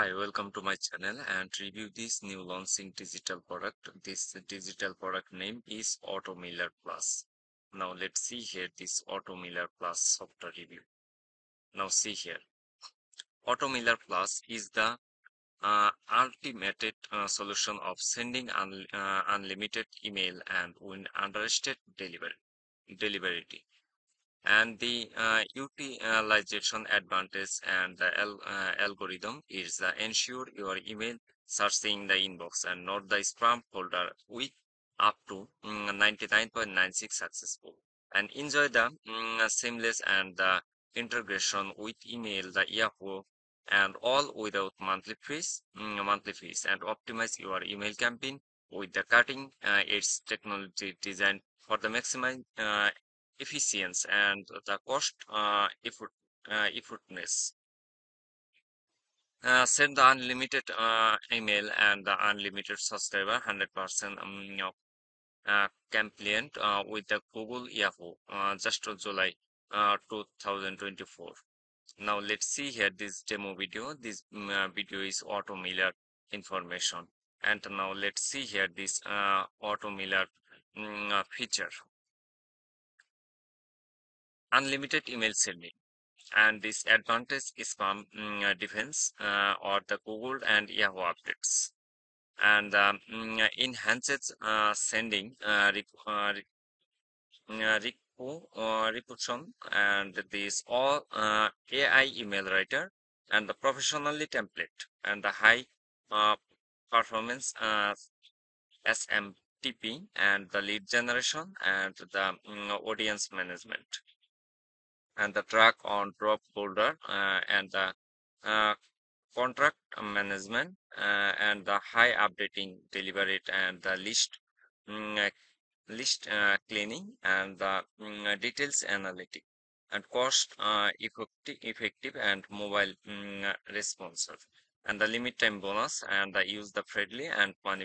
Hi, welcome to my channel and review this new launching digital product. This digital product name is AutoMailer Plus. Now let's see here this AutoMailer Plus software review. Now see here, AutoMailer Plus is the ultimate solution of sending unlimited email and unrestricted delivery. And the utilization advantage and the algorithm is ensure your email searching the inbox and not the spam folder with up to 99.96% successful. And enjoy the seamless and the integration with email, the Yahoo, and all without monthly fees. And optimize your email campaign with the cutting edge technology designed for the maximum efficiency and the cost effectiveness. Send the unlimited email and the unlimited subscriber 100% compliant with the Google Yahoo just to July 2024. Now let's see here this demo video. This video is AutoMailer information. And now let's see here this AutoMailer feature. Unlimited email sending, and this advantage is from defense or the Google and Yahoo updates, and enhances sending reputation, and this all AI email writer and the professionally template and the high performance SMTP and the lead generation and the audience management. And the track on drop folder and the contract management and the high updating deliberate and the list cleaning and the details analytic and cost effective and mobile responsive and the limit time bonus and the use the friendly and money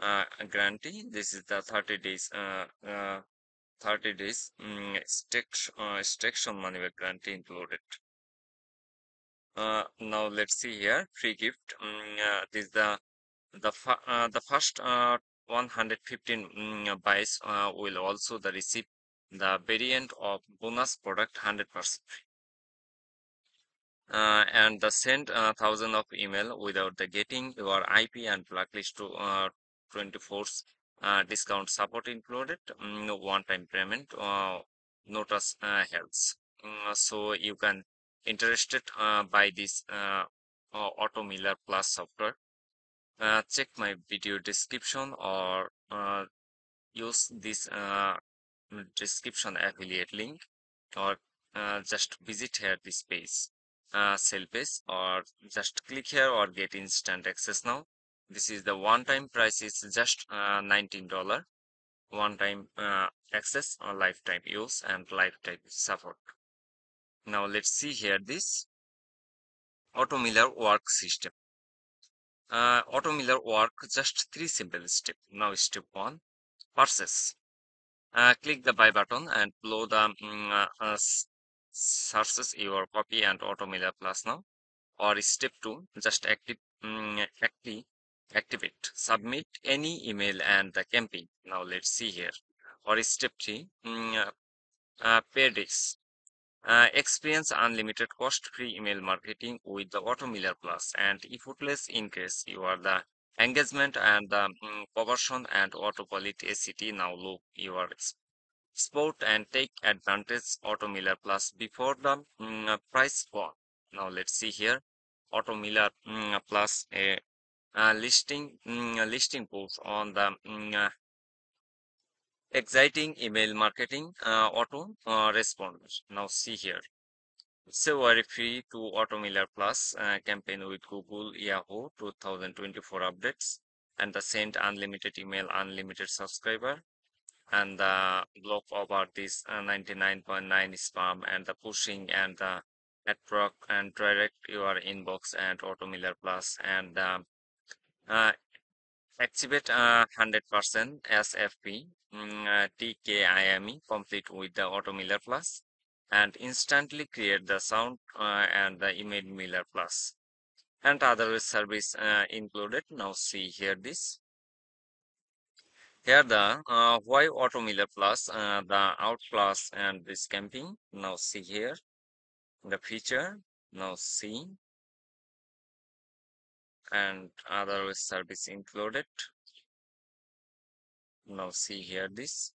back guarantee. This is the 30 days extraction money back guarantee included. Now let's see here free gift. This is the first 115 buys will also the receive the variant of bonus product 100% and the send 1,000 of email without the getting your IP and blacklist to 24th. Discount support included, no one-time payment, notice helps. So you can interested by this AutoMailer Plus software. Check my video description or use this description affiliate link, or just visit here this page, sell page, or just click here or get instant access now. This is the one-time price is just $19. One-time access or lifetime use and lifetime support. Now let's see here this AutoMailer work system. AutoMailer work just 3 simple steps. Now step 1, purchase. Click the buy button and below the sources your copy and AutoMailer Plus now. Or step 2, just activate, submit any email and the campaign. Now let's see here. Or step 3, pay days. Experience unlimited cost-free email marketing with the AutoMailer Plus and effortless increase your the engagement and the conversion and auto quality ACT. Now look your sport and take advantage AutoMailer Plus before the price fall. Now let's see here AutoMailer Plus listing posts on the exciting email marketing auto responders. Now see here. So are free to AutoMailer Plus campaign with Google Yahoo 2024 updates and the send unlimited email, unlimited subscriber, and the block over this 99.9 spam and the pushing and the network and direct your inbox and AutoMailer Plus and activate 100% SPF DKIM complete with the AutoMailer Plus and instantly create the sound and the email Mailer Plus and other service included. Now see here this. Here the why AutoMailer Plus, the out plus and this camping. Now see here the feature. Now see and other service included. Now see here this.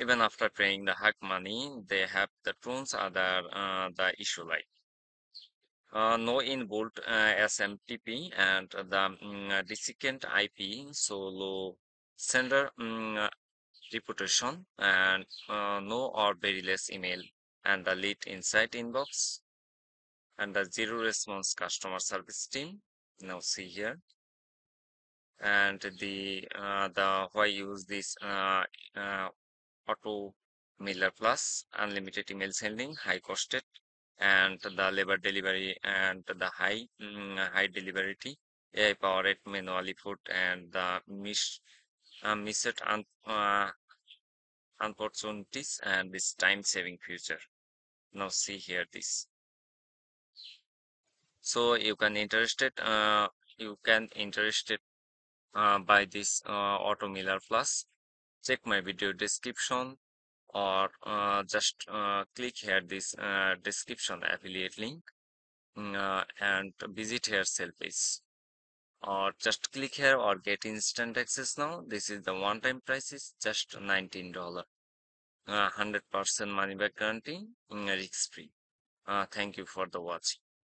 Even after paying the hack money, they have the tunes other the issue like no inbuilt SMTP and the desiccant IP, so low sender reputation and no or very less email and the lead inside inbox and the zero response customer service team. Now see here. And the why use this AutoMailer Plus, unlimited email sending, high costed and the labor delivery and the high deliverability, AI powered manually food and the missed opportunities and this time saving feature. Now see here this. So you can interested by this AutoMailer Plus. Check my video description or just click here this description affiliate link and visit here sale page, or just click here or get instant access now. This is the one-time price is just $19, 100% money back guarantee, risk free. Thank you for the watching.